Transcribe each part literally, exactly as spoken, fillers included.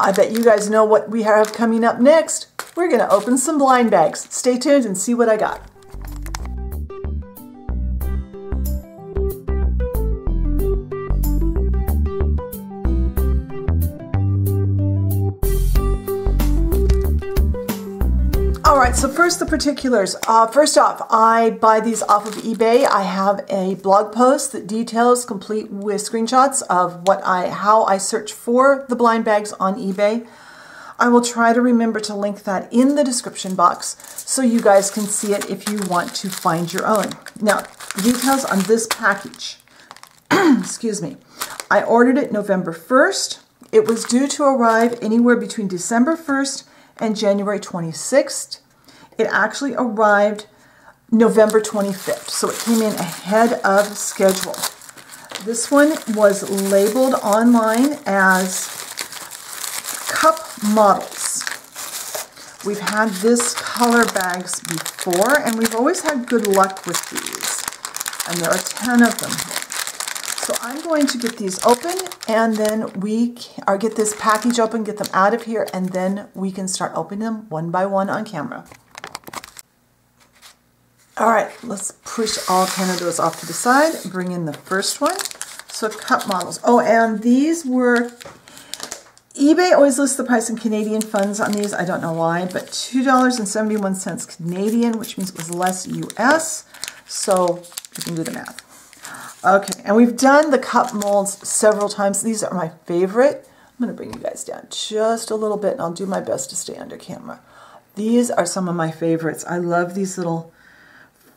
I bet you guys know what we have coming up next. We're gonna open some blind bags. Stay tuned and see what I got. All right, so first the particulars. Uh, first off, I buy these off of eBay. I have a blog post that details, complete with screenshots of what I, how I search for the blind bags on eBay. I will try to remember to link that in the description box so you guys can see it if you want to find your own. Now, the details on this package. Excuse me. I ordered it November first. It was due to arrive anywhere between December first and January twenty-sixth. It actually arrived November twenty-fifth, so it came in ahead of schedule. This one was labeled online as Cup Models. We've had this color bags before, and we've always had good luck with these. And there are ten of them here. So I'm going to get these open, and then we are get this package open, get them out of here, and then we can start opening them one by one on camera. All right, let's push all ten of those off to the side. Bring in the first one. So Cup Models. Oh, and these were eBay always lists the price in Canadian funds on these. I don't know why, but two dollars and seventy-one cents Canadian, which means it was less U S. So you can do the math. Okay, and we've done the cup molds several times. These are my favorite. I'm going to bring you guys down just a little bit, and I'll do my best to stay under camera. These are some of my favorites. I love these little,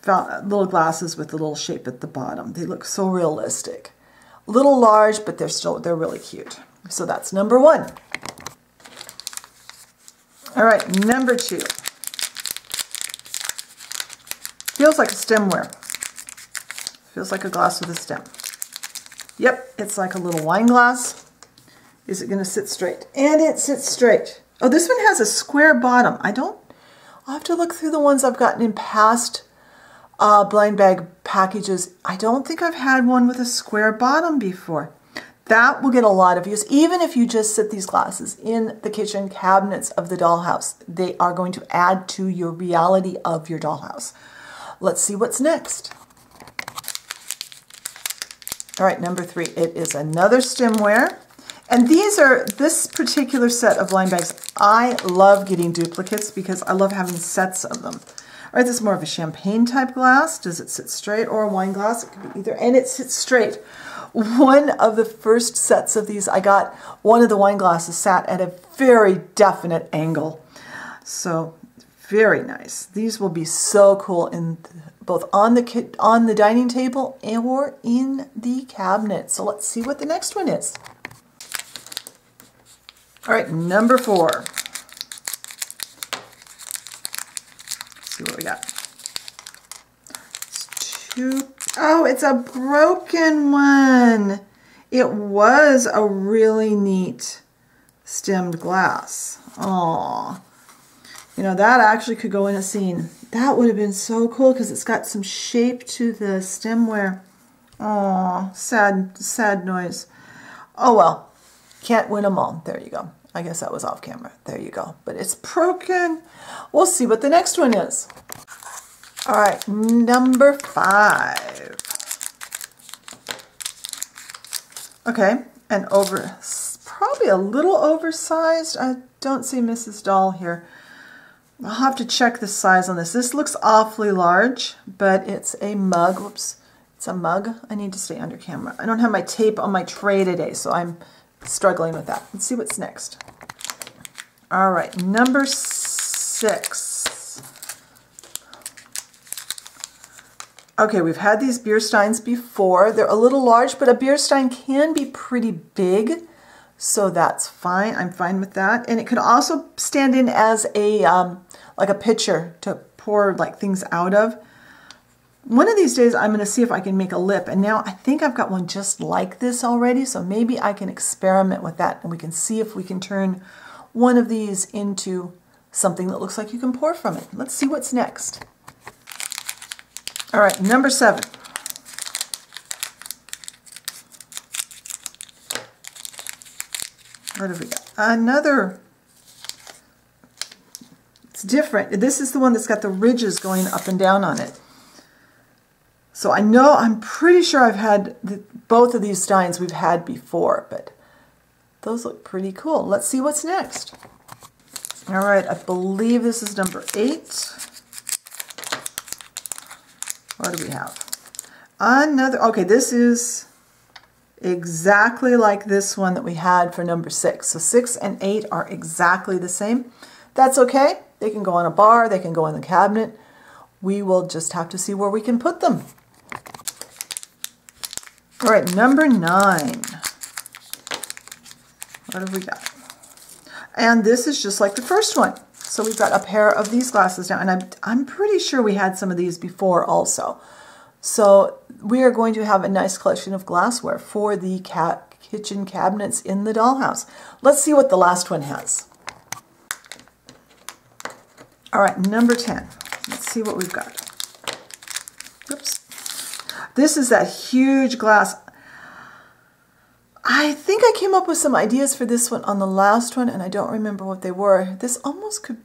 little glasses with the little shape at the bottom. They look so realistic. A little large, but they're still, they're really cute. So that's number one. All right, number two. Feels like a stemware. Feels like a glass with a stem. Yep, it's like a little wine glass. Is it going to sit straight? And it sits straight. Oh, this one has a square bottom. I don't, I'll have to look through the ones I've gotten in past uh, blind bag packages. I don't think I've had one with a square bottom before. That will get a lot of use. Even if you just sit these glasses in the kitchen cabinets of the dollhouse, they are going to add to your reality of your dollhouse. Let's see what's next. All right, number three, it is another stemware. And these are, this particular set of blind bags, I love getting duplicates because I love having sets of them. All right, this is more of a champagne type glass. Does it sit straight? Or a wine glass? It could be either, and it sits straight. One of the first sets of these I got, one of the wine glasses sat at a very definite angle. So, very nice. These will be so cool in both on the kit on the dining table or in the cabinet. So let's see what the next one is. All right, number four. Let's see what we got. It's two. Oh, it's a broken one. It was a really neat stemmed glass. Aww. You know, that actually could go in a scene. That would have been so cool because it's got some shape to the stemware. Aw, sad, sad noise. Oh, well, can't win them all. There you go. I guess that was off camera. There you go. But it's broken. We'll see what the next one is. All right, number five. Okay, and over, probably a little oversized. I don't see Missus Doll here. I'll have to check the size on this. This looks awfully large, but it's a mug. Whoops, it's a mug. I need to stay under camera. I don't have my tape on my tray today, so I'm struggling with that. Let's see what's next. All right, number six. Okay, we've had these beer steins before. They're a little large, but a beer stein can be pretty big. So that's fine. I'm fine with that. And it could also stand in as a, um, like a pitcher to pour like things out of. One of these days, I'm going to see if I can make a lip. And now I think I've got one just like this already. So maybe I can experiment with that. And we can see if we can turn one of these into something that looks like you can pour from it. Let's see what's next. All right, number seven. What have we got? Another. It's different. This is the one that's got the ridges going up and down on it. So I know, I'm pretty sure I've had the, both of these steins we've had before, but those look pretty cool. Let's see what's next. All right, I believe this is number eight. What do we have? Another, okay, this is exactly like this one that we had for number six. So six and eight are exactly the same. That's okay. They can go on a bar, they can go in the cabinet. We will just have to see where we can put them. All right, number nine. What have we got? And this is just like the first one. So we've got a pair of these glasses now, and I'm, I'm pretty sure we had some of these before also. So we are going to have a nice collection of glassware for the ca- kitchen cabinets in the dollhouse. Let's see what the last one has. All right, number ten. Let's see what we've got. Oops. This is that huge glass. I think I came up with some ideas for this one on the last one, and I don't remember what they were. This almost could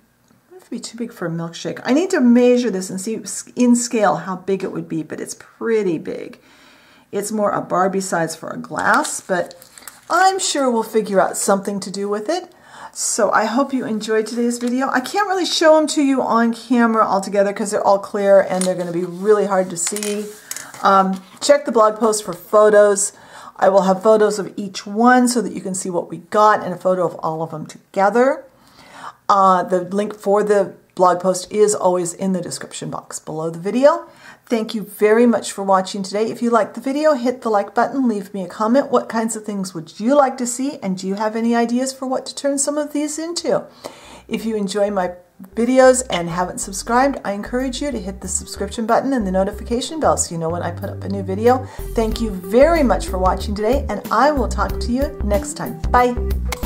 be too big for a milkshake. I need to measure this and see in scale how big it would be, but it's pretty big. It's more a Barbie size for a glass, but I'm sure we'll figure out something to do with it. So I hope you enjoyed today's video. I can't really show them to you on camera altogether because they're all clear and they're going to be really hard to see. Um, check the blog post for photos. I will have photos of each one so that you can see what we got and a photo of all of them together. Uh, the link for the blog post is always in the description box below the video. Thank you very much for watching today. If you liked the video, hit the like button, leave me a comment. What kinds of things would you like to see? And do you have any ideas for what to turn some of these into? If you enjoy my videos and haven't subscribed, I encourage you to hit the subscription button and the notification bell so you know when I put up a new video. Thank you very much for watching today, and I will talk to you next time. Bye.